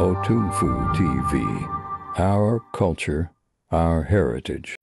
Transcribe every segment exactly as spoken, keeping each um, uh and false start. Otufu ти ви. Our culture, our heritage.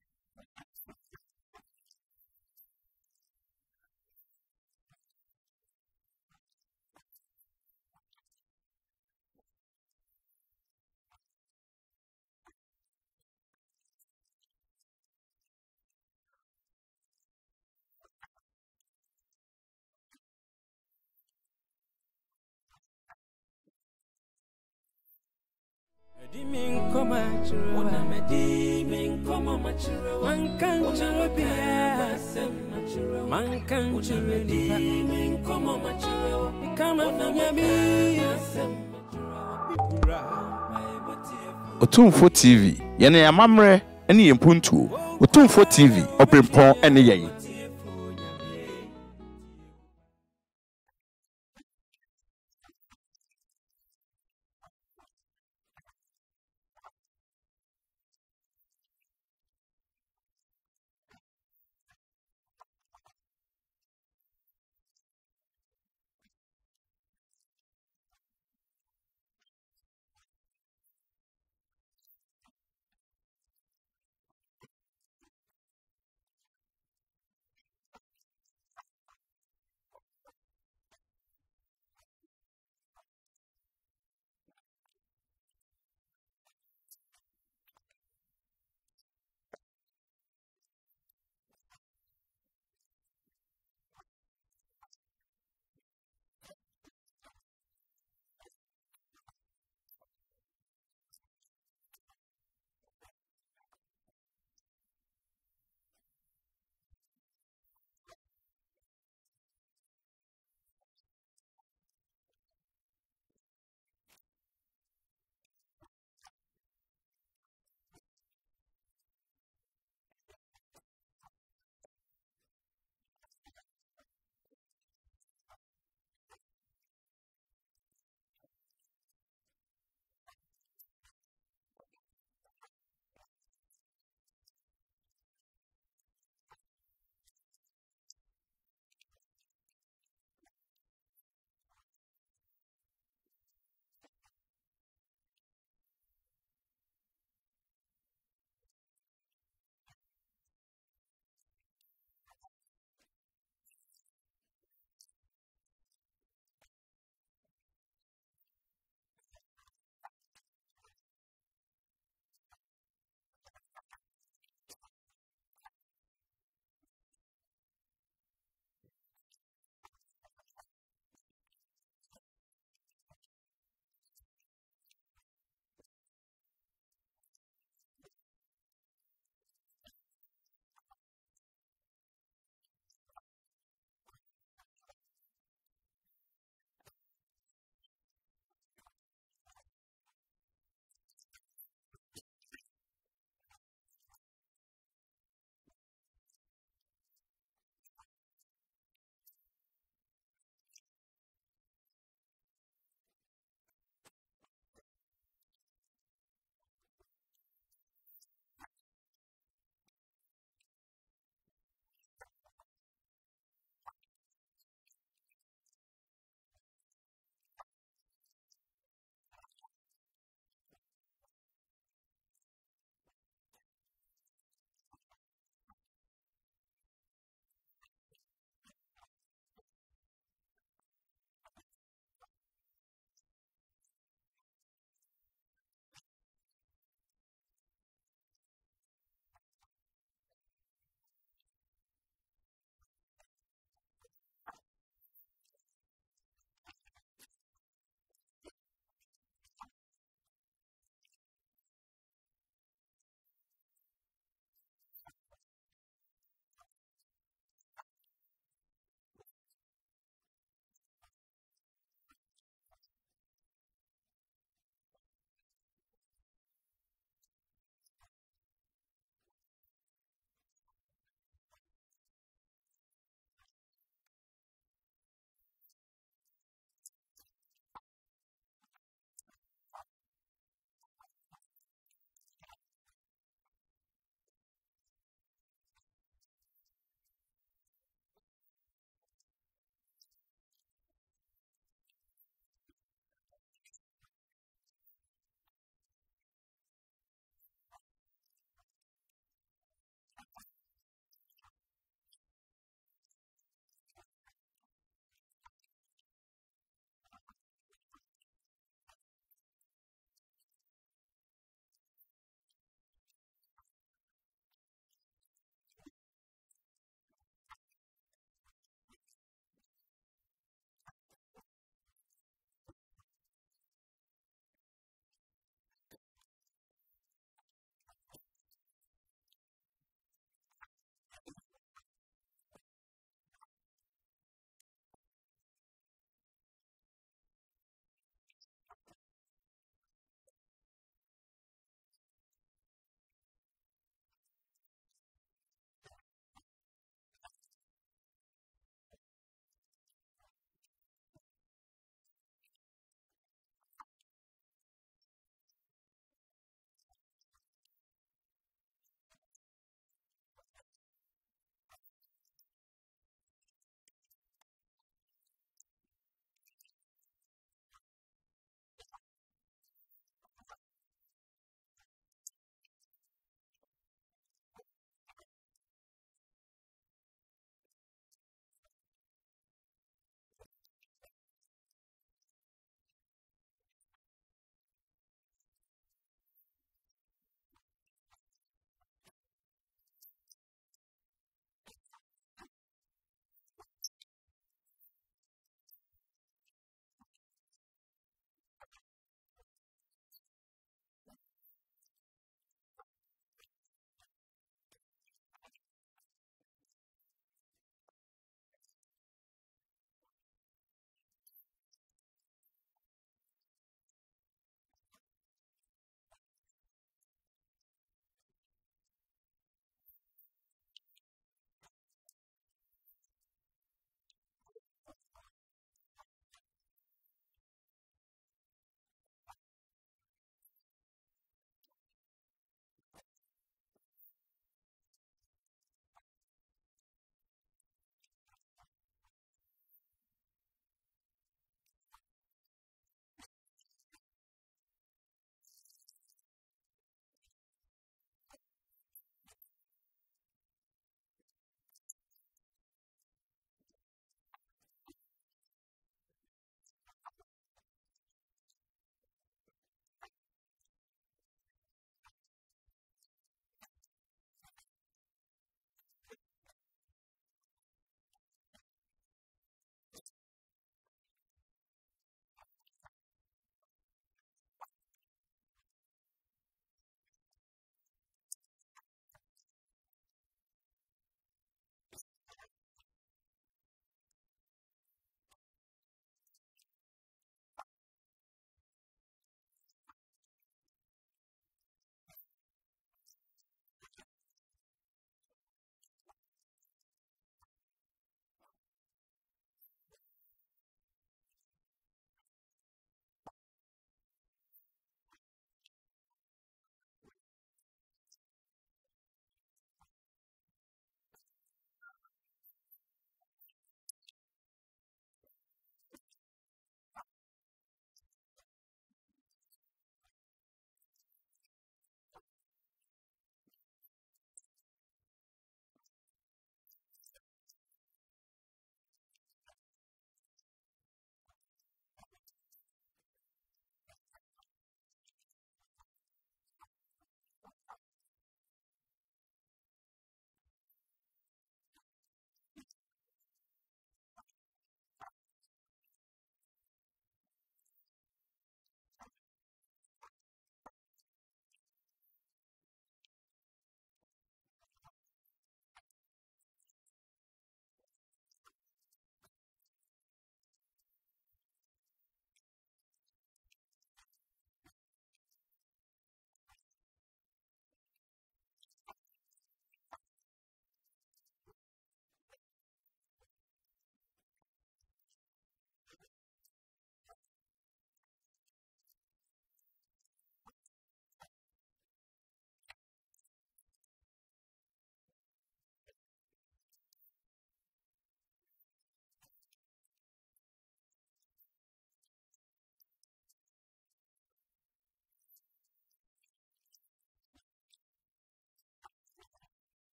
Diming koma chiro, ona mediming koma machiro, mankan chiro pia sem machiro, mankan chiro diming koma machiro, kama na mimi sem machiro. Otumfo T V, yene ya mamre, eni yempuntu. Otumfo T V, oprempon eni yeye.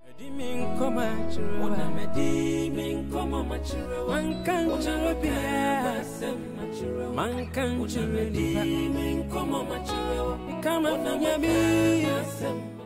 Mankan